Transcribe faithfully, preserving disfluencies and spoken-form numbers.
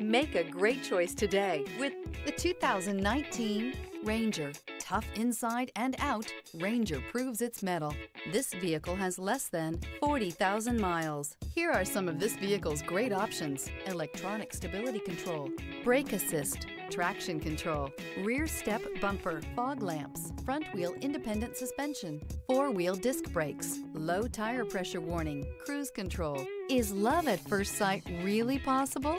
Make a great choice today with the two thousand nineteen Ranger. Tough inside and out, Ranger proves its mettle. This vehicle has less than forty thousand miles. Here are some of this vehicle's great options: electronic stability control, brake assist, traction control, rear step bumper, fog lamps, front wheel independent suspension, four-wheel disc brakes, low tire pressure warning, cruise control. Is love at first sight really possible?